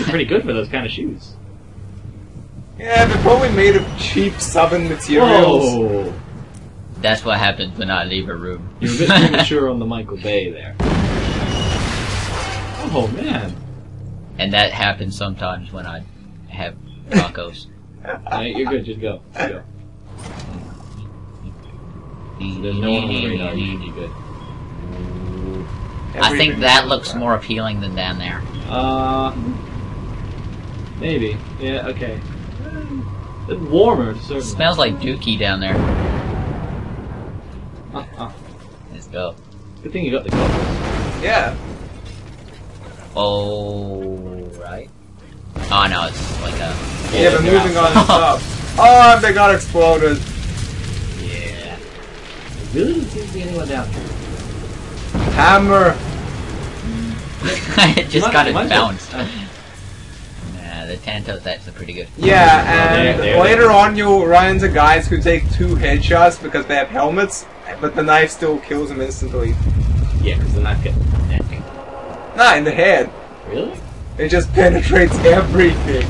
actually pretty good for those kind of shoes. Yeah, they're probably made of cheap southern materials. Whoa. That's what happens when I leave a room. You're a bit premature on the Michael Bay there. Oh, man. And that happens sometimes when I have tacos. Right, you're good, just go. Just go. There's no one on the radar, you should be good. I think that looks more appealing than down there. Maybe. Yeah, okay. It's warmer, certainly. Smells like dookie down there. Let's go. Good thing you got the goggles. Yeah. Oh, right. Oh no, it's like a... Yeah, but moving on up. Oh, they got exploded. Yeah. I really didn't seem to be anyone down here. Hammer! It just got it bounced. Nah, the Tantos that's pretty good. Yeah, and they're later on you'll run into guys who take 2 headshots because they have helmets, but the knife still kills them instantly. Yeah, because the knife gets... Not in the head. Really? It just penetrates everything.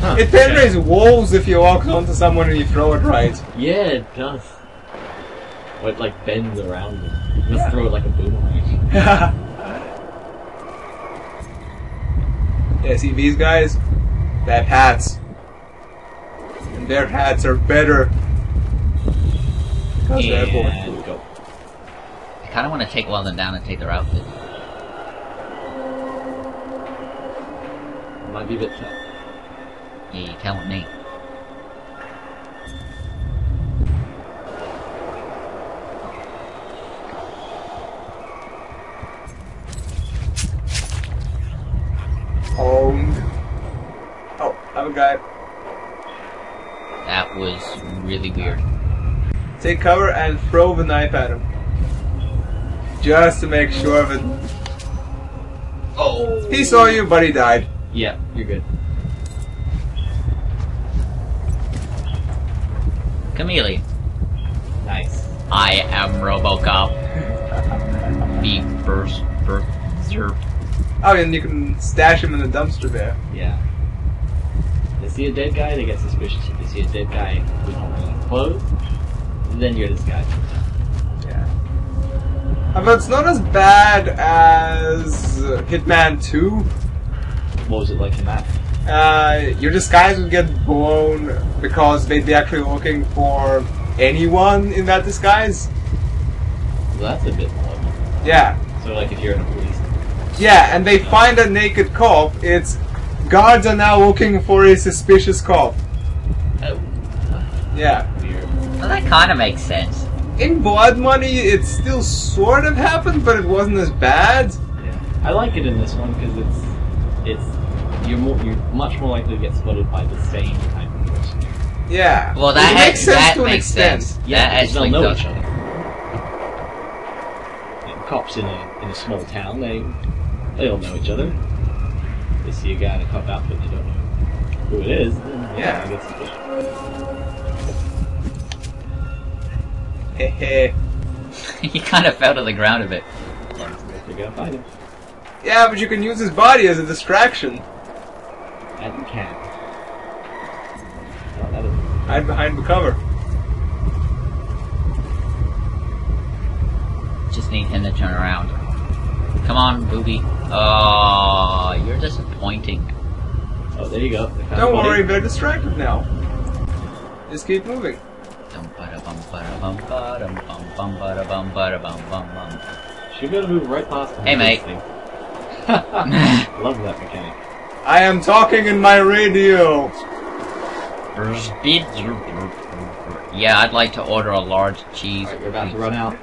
Huh, it penetrates walls if you walk onto someone and you throw it right. Yeah, it does. Or it like bends around them. You just throw it like a boomerang. Yeah, see these guys? They have hats. And their hats are better. Because they're both cool. I kind of want to take one of them down and take their outfit. Might be a bit tough. Yeah, you count with me. Oh, I'm a guy. That was really weird. Take cover and throw the knife at him. Just to make sure of it. Oh! He saw you, but he died. Yeah, you're good. Chameleon. Nice. I am Robocop. Be berserk. Oh, and you can stash him in the dumpster there. Yeah. They see a dead guy, they get suspicious. If they see a dead guy with only clothes, then you're this guy. Yeah. But it's not as bad as Hitman 2. What was it like in that? Your disguise would get blown because they'd be actually looking for anyone in that disguise. Well, that's a bit more. Yeah. So like if you're in a police. Yeah, and they find a naked cop, it's guards are now looking for a suspicious cop. Oh. Yeah. Weird. Well, that kind of makes sense. In Blood Money, it still sort of happened, but it wasn't as bad. Yeah. I like it in this one because you're much more likely to get spotted by the same type of person. Yeah. Well, that makes sense. That to makes sense. Yeah, as they'll know each other. And cops in a small town, they all know each other. They see a guy in a cop outfit, they don't know who it is. Then yeah. I guess hey. He kind of fell to the ground a bit. They gotta find him. Yeah, but you can use his body as a distraction. And you can. Hide behind the cover. Just need him to turn around. Come on, booby. Oh, you're disappointing. Oh, there you go. Don't worry, they're distracted now. Just keep moving. She's gonna move right past him. Hey, mate. Love that mechanic. I am talking in my radio. Yeah, I'd like to order a large cheese. Right, you're about to run out.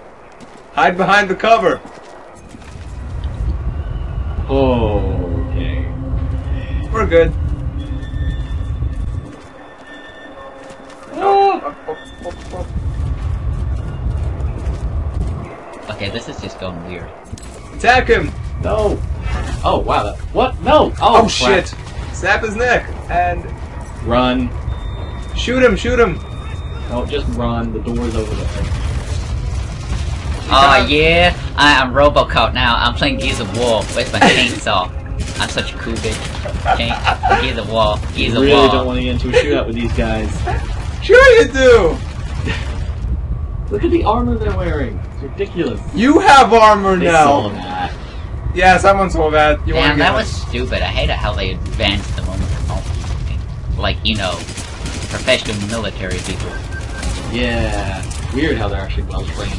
Hide behind the cover. Oh, okay. We're good. Ah. Okay, this is just going weird. Attack him! No! Oh, wow, that... What? No! Oh, shit! Snap his neck, and... Run. Shoot him, shoot him! No, just run, the door's over there. Oh, yeah, I'm Robocop now, I'm playing Gears of War, where's my chainsaw? I'm such a cool bitch. Okay? He's a wall. He's a wall. I really don't want to get into a shootout with these guys. Sure you do! Look at the armor they're wearing. It's ridiculous. You have armor now! Yeah, someone saw that. You damn, that was stupid. I hate how they advanced the moment of multitasking. Like, you know, professional military people. Yeah. Weird how they're actually well trained.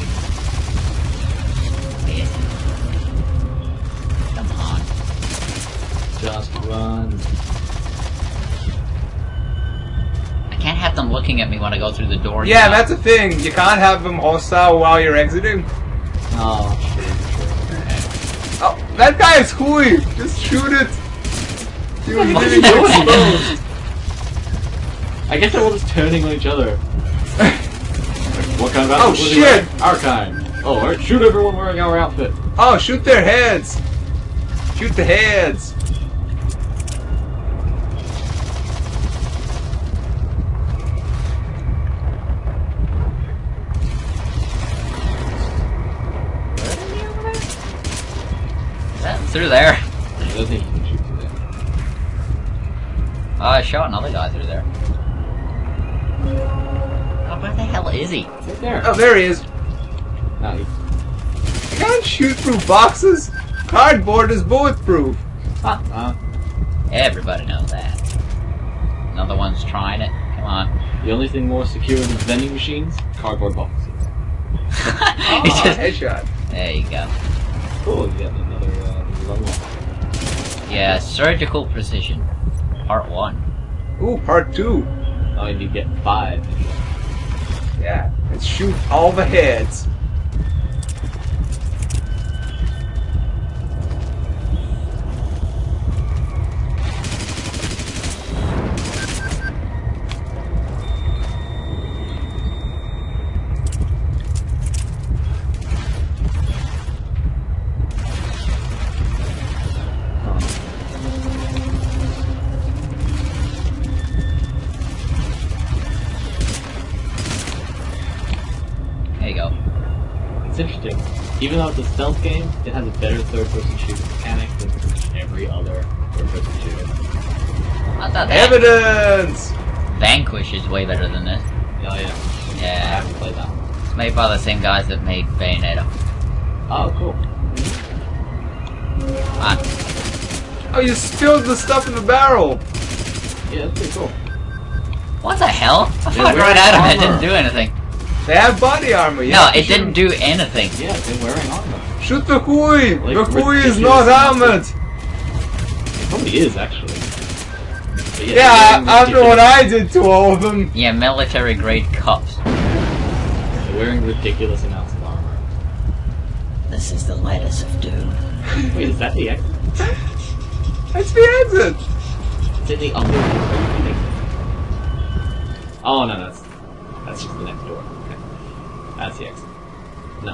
Yeah. Come on. Just run. I can't have them looking at me when I go through the door. Yeah, now. That's the thing. You can't have them hostile while you're exiting. Oh, shit. Oh, that guy is hooey! Just shoot it! Dude, he didn't get exposed! I guess they're all just turning on each other. What kind of outfit? Oh shit! Our kind. Oh, alright, shoot everyone wearing our outfit. Oh, shoot their heads! Shoot the heads! Through there. I don't think you can shoot through there. I shot another guy through there. Oh, where the hell is he? He's right there. Oh, there he is. Nice. You can't shoot through boxes. Cardboard is bulletproof. Huh. Everybody knows that. Another one's trying it. Come on. The only thing more secure than vending machines? Cardboard boxes. Oh, headshot. There you go. Cool, you got another yeah, surgical precision. Part 1. Ooh, part 2. Oh, and you get 5. Yeah, let's shoot all the heads. Interesting. Even though it's a stealth game, it has a better third-person shooting mechanic than every other third-person shooter. I thought evidence! Vanquish is way better than this. Oh yeah. Yeah. I haven't played that one. It's made by the same guys that made Bayonetta. Oh, cool. Ah. Oh, you spilled the stuff in the barrel! Yeah, that's pretty cool. What the hell? I fought right at him, it didn't do anything. They have body armor, yeah. No, it didn't do anything. Yeah, they're wearing armor. Shoot the Kui! Like, the Kui is not armored! It probably is, actually. Yeah, after what I did to all of them. Yeah, military grade cops. They're wearing ridiculous amounts of armor. This is the latest of doom. Wait, is that the exit? That's the exit! It's in the upper window. Oh, no, that's just the next door. That's the exit. No.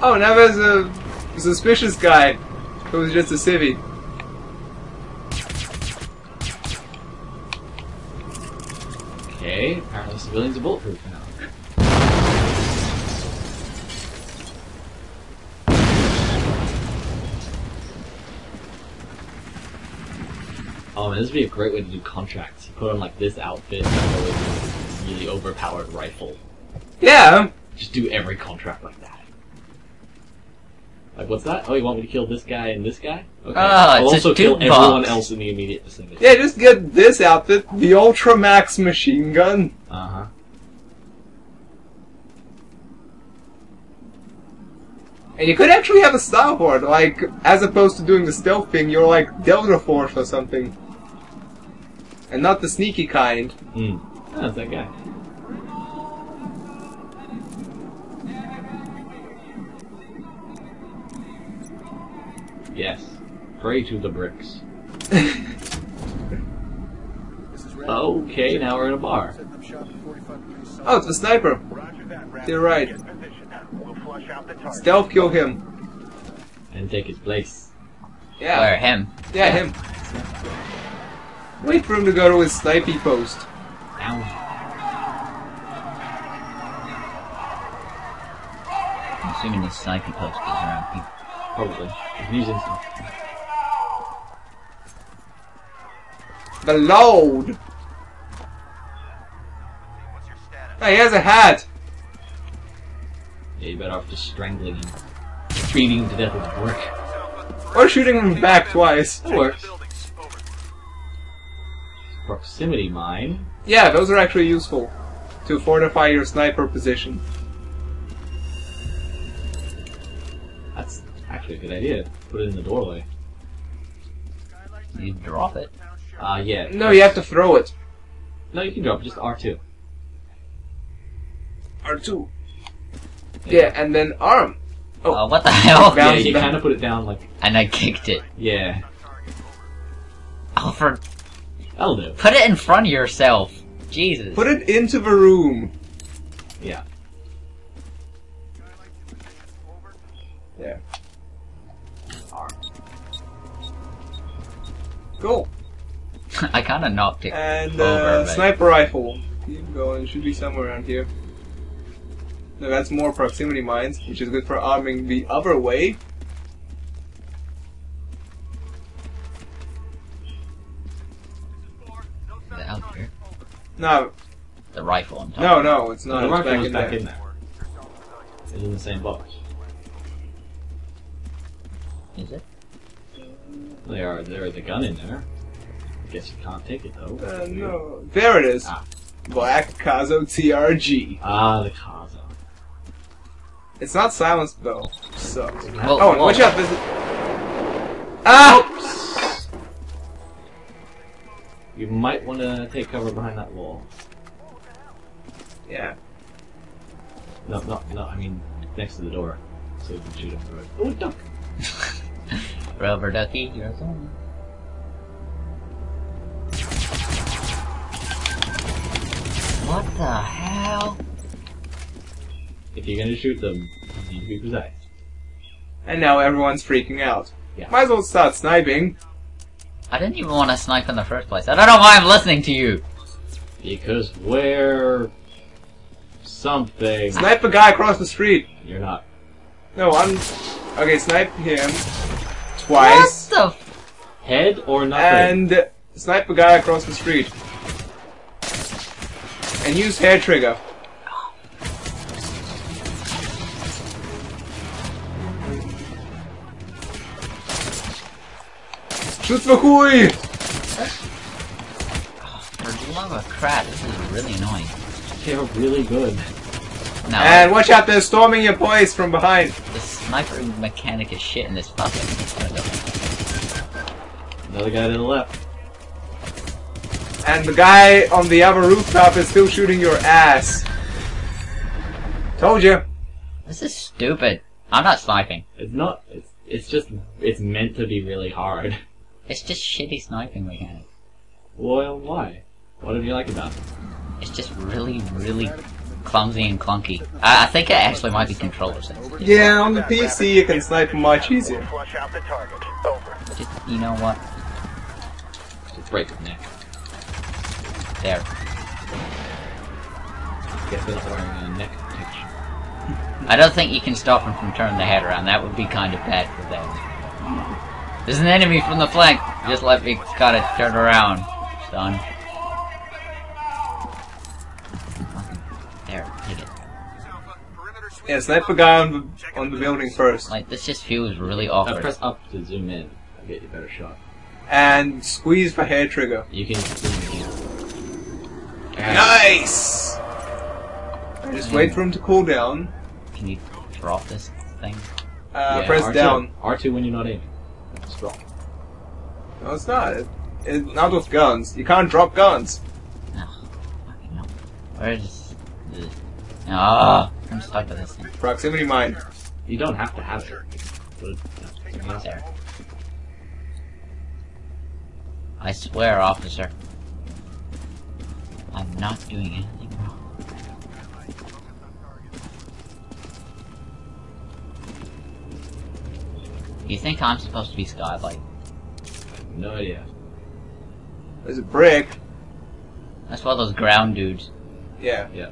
Oh, now there's a suspicious guy who was just a civvy. Okay, apparently civilians are bulletproof now. Oh, man, this would be a great way to do contracts. You put on like this outfit and really overpowered rifle. Yeah! Just do every contract like that. Like, what's that? Oh, you want me to kill this guy and this guy? Okay. I'll also kill everyone else in the immediate vicinity. Yeah, just get this outfit, the Ultramax machine gun. Uh-huh. And you could actually have a Star Horde, like, as opposed to doing the stealth thing, you're like Delta Force or something. And not the sneaky kind. Hmm. Oh, it's that guy. Yes. Pray to the bricks. Okay, now we're in a bar. Oh, it's the sniper. You're right. Stealth kill him. And take his place. Yeah. Or him. Yeah, him. Wait for him to go to his snipey post. I'm assuming this snipey post is around people. Probably. Using the load. Hey, he has a hat. Yeah, you better off just strangling him, beating him to death with a brick, or shooting him back twice. That works. Proximity mine. Yeah, those are actually useful to fortify your sniper position. That's actually a good idea. Put it in the doorway. You drop it. Yeah. No, you have to throw it. No, you can drop it. Just R2. R2. Yeah, and then arm. Oh, what the hell? Yeah, you kind of put it down like. And I kicked it. Yeah. Oh, for. That'll do. Put it in front of yourself. Jesus. Put it into the room. Yeah. There. Arm. Cool. I kind of knocked it and, over. And sniper rifle. Keep going. It should be somewhere around here. No, that's more proximity mines, which is good for arming the other way. Is it out here? No. The rifle on top. No, no, it's not. The rifle is back in there. It's in the same box. Is it? There is a gun in there. I guess you can't take it though. No. There it is. Ah. Black Kazo TRG. Ah, the Kazo. It's not silenced though, so. Well, oh, and watch out! This is... Ah! Oops. You might want to take cover behind that wall. Yeah. No, no. I mean, next to the door, so you can shoot him through it. Oh, duck! Rubber ducky, you're on. What the hell? If you're gonna shoot them, you need to be precise. And now everyone's freaking out. Yeah. Might as well start sniping. I didn't even want to snipe in the first place. I don't know why I'm listening to you. Because we're... something. Snipe a guy across the street. You're not. No, I'm... Okay, snipe him. Twice. What the f... Head or nothing? And snipe a guy across the street. And use hair trigger. Shoot the hooey! For love of crap, this is really annoying. They're really good. No. And watch out, they're storming your place from behind. The sniper mechanic is shit in this bucket. Another guy to the left. And the guy on the other rooftop is still shooting your ass. Told you. This is stupid. I'm not sniping. It's not. It's just. It's meant to be really hard. It's just shitty sniping mechanics. Well, why? What did you like about it? It's just really, really clumsy and clunky. I think it actually might be controller sensitive. Yeah, on the PC you can snipe much easier. Flush out the target. Over. Just, you know what? Just break his neck. There. I don't think you can stop him from turning the head around. That would be kind of bad for them. There's an enemy from the flank. Just let me kind of turn around, son. There, take it. Yeah, snipe a guy on the building first. Like, this just feels really awkward. Press up to zoom in. I'll get you a better shot. And squeeze the hair trigger. You can zoom in. Nice! Just wait for him to cool down. Can you drop this thing? Yeah, press R2. Down. R2 when you're not aiming. It's wrong. No, it's not. It's not with guns. You can't drop guns. No. Fucking no. Where is this? Ah! Oh, I'm stuck with this thing. Proximity mine. You don't have to have it. It's there. I swear, officer. I'm not doing anything wrong. You think I'm supposed to be Skylight? I have no idea. There's a brick. That's one of those ground dudes. Yeah. Yeah.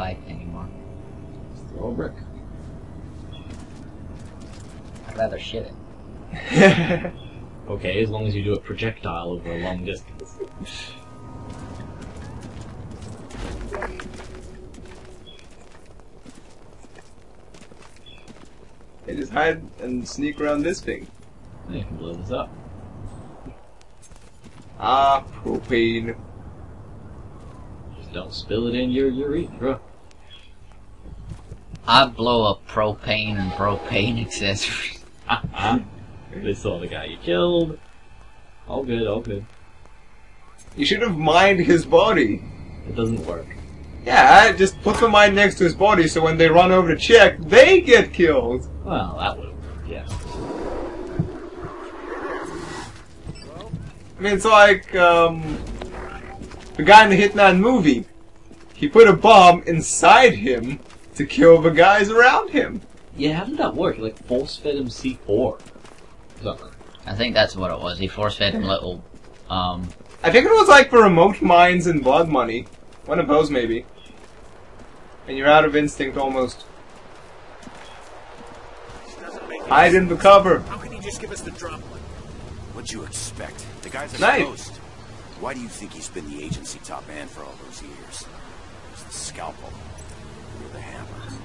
bike anymore. It's the old brick. I'd rather shit it. Okay, as long as you do a projectile over a long distance. Hey, just hide and sneak around this thing. You can blow this up. Ah, propane. Just don't spill it in your urethra. I'd blow up propane and propane accessories. They saw the guy you killed. All good, all good. You should have mined his body. It doesn't work. Yeah, just put the mine next to his body so when they run over to check, they get killed. Well, that would have worked, yeah. I mean, it's like, the guy in the Hitman movie. He put a bomb inside him to kill the guys around him. Yeah, how did that work? He, like, force-fed him C4. I think that's what it was. He force-fed him little, I think it was like for remote mines and Blood Money. One of those, maybe. And you're out of instinct, almost. Hide in the cover. How can he just give us the drop? What'd you expect? The guy's a ghost. Why do you think he's been the agency top man for all those years? He's the scalpel. You're the hammer.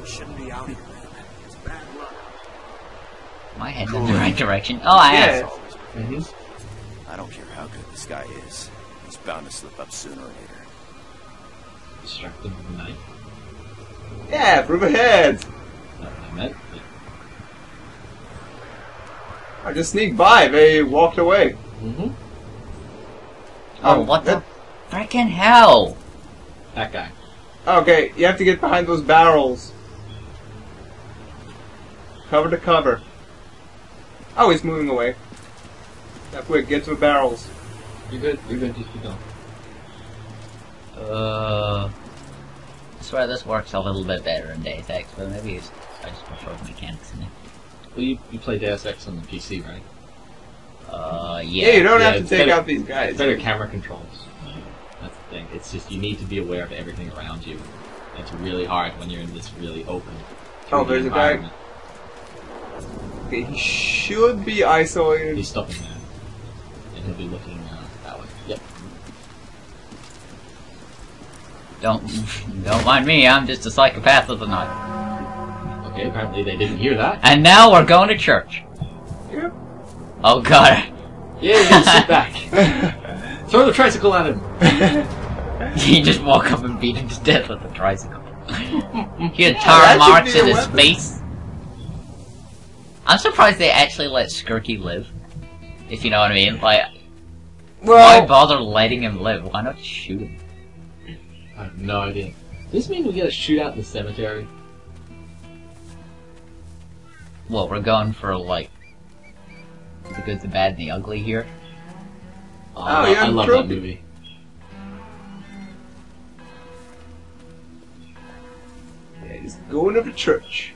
We shouldn't be out here, man. It's bad luck. My head's in the right direction. Oh, I am. I don't care how good this guy is. He's bound to slip up sooner or later. Distract them with a knife. Yeah, prove ahead. That's what I meant. Yeah. I just sneaked by. They walked away. Oh, what the frickin' hell? That guy. Okay, you have to get behind those barrels. Cover to cover. Oh, he's moving away. Now quick, get to the barrels. You're good, you're good, just keep going. I swear this works a little bit better in Deus Ex, but maybe it's, I just prefer the mechanics in it. Well, you play Deus Ex on the PC, right? Yeah. Yeah, you don't have to take out these guys. It's better camera controls. That's the thing. It's just you need to be aware of everything around you. It's really hard when you're in this really open. Oh, there's a guy. Okay, he should be isolated. He's stopping there. And he'll be looking that way. Yep. Don't mind me, I'm just a psychopath of the night. Okay, apparently they didn't hear that. And now we're going to church. Yep. Oh god. Yeah, you can sit back. Throw the tricycle at him. You just walk up and beat him to death with the tricycle. He had tar marks in his face. I'm surprised they actually let Skurky live. If you know what I mean. Like, well, why bother letting him live? Why not shoot him? I have no idea. Does this mean we get a shootout in the cemetery? Well, we're going for, like, the good, the bad, and the ugly here. Oh yeah, I love that movie. Yeah, he's going to the church.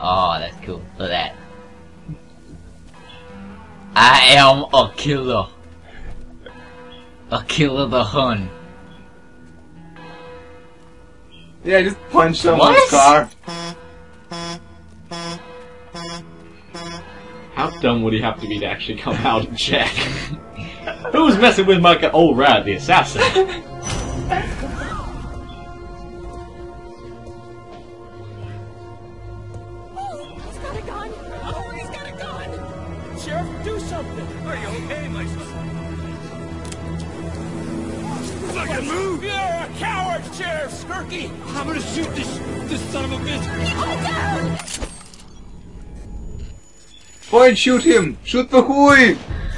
Oh, that's cool. Look at that. I am a killer. A killer the Hun. Yeah, I just punched someone's car. How dumb would he have to be to actually come out and check? Who's messing with my car? Oh, right, the assassin. I'm gonna shoot this son of a bitch. Go down! Fine, shoot him! Shoot the Hui!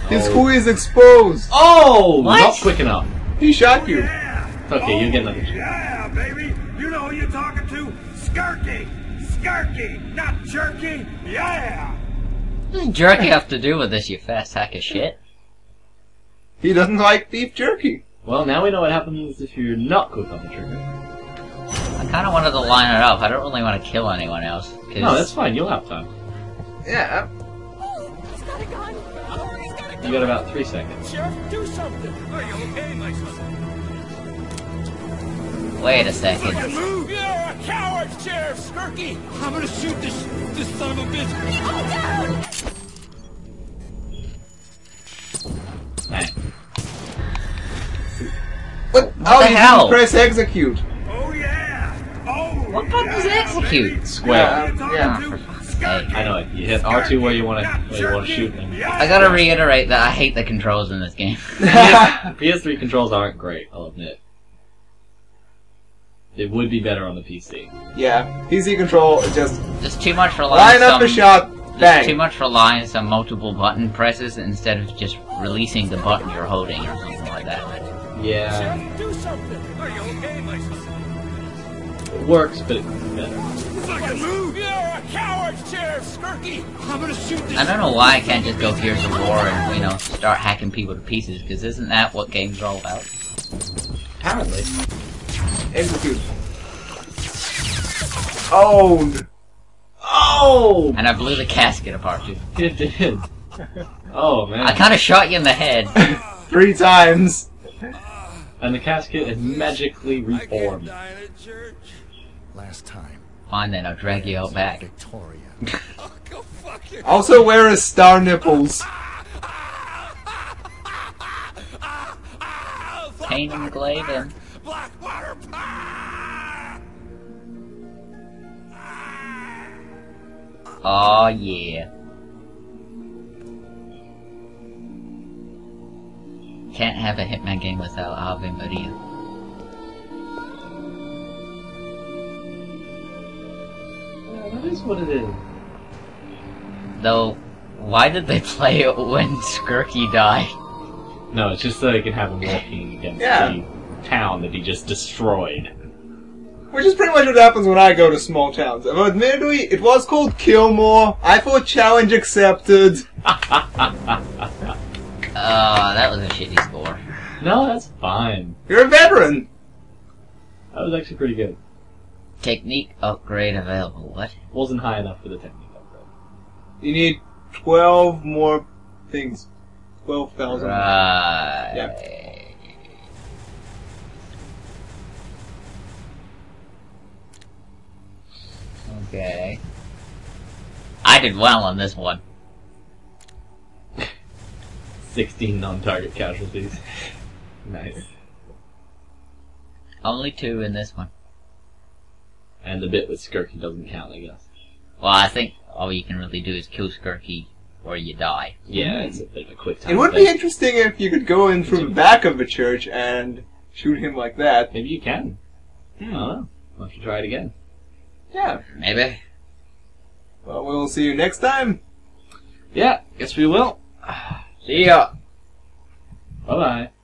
His Hui is exposed! Oh! What? Not quick enough. He shot you. Yeah. Okay, you get another shot. Yeah, baby! You know who you're talking to? Skurky! Skurky! Not jerky! Yeah! What does jerky have to do with this, you fast hack of shit? He doesn't like beef jerky. Well, now we know what happens if you're not quick on the trigger. I kind of wanted to line it up. I don't really want to kill anyone else. Cause... No, that's fine. You'll have time. Yeah. Oh, he's got a gun. Oh, he's got a You got about 3 seconds. Sheriff, do something. Are you okay, my son? Wait a second. Move. You're a coward, Sheriff Skurky. I'm gonna shoot this son of a bitch. Go down. Alright. What the hell? You press execute. Oh yeah. Oh. What button is execute? Square. Yeah. I know it. You hit R2 where you want to shoot them. I gotta reiterate that I hate the controls in this game. PS3 controls aren't great, I'll admit. It would be better on the PC. Yeah, PC control is just too much reliance. Line up a shot. Bang. Too much reliance on multiple button presses instead of just releasing the button you're holding or something like that. Yeah. It works, but it could be better. Move. You're a coward, Sheriff Skurky. I'm gonna shoot this. I don't know why I can't just go Gears of War and, you know, start hacking people to pieces, because isn't that what games are all about? Apparently. Execute. Oh! Oh! And I blew the casket apart, dude. It did. Oh, man. I kinda shot you in the head. 3 times. And the casket is magically reformed. Last time. Fine then, I'll drag you out back. Also, where is star nipples? Pain and Glaven. Blackwater. Oh yeah. Can't have a Hitman game without Ave Maria. That is what it is. Though, why did they play it when Skurky died? No, it's just so they can have him walking against the town that he just destroyed. Which is pretty much what happens when I go to small towns. But admittedly, it was called Killmore. I thought challenge accepted. That was a shitty score. No, that's fine. You're a veteran. That was actually pretty good. Technique upgrade available. What? Wasn't high enough for the technique upgrade. You need 12 more things. 12,000. Right. Yeah. Okay. I did well on this one. 16 non-target casualties. Nice. Only 2 in this one. And the bit with Skurky doesn't count, I guess. Well, I think all you can really do is kill Skurky or you die. Yeah, it's a bit of a quick time. It would be interesting if you could go in from the back of a church and shoot him like that. Maybe you can. I don't know. Why don't you try it again? Yeah. Maybe. Well, we'll see you next time. Yeah, guess we will. See ya. Bye-bye.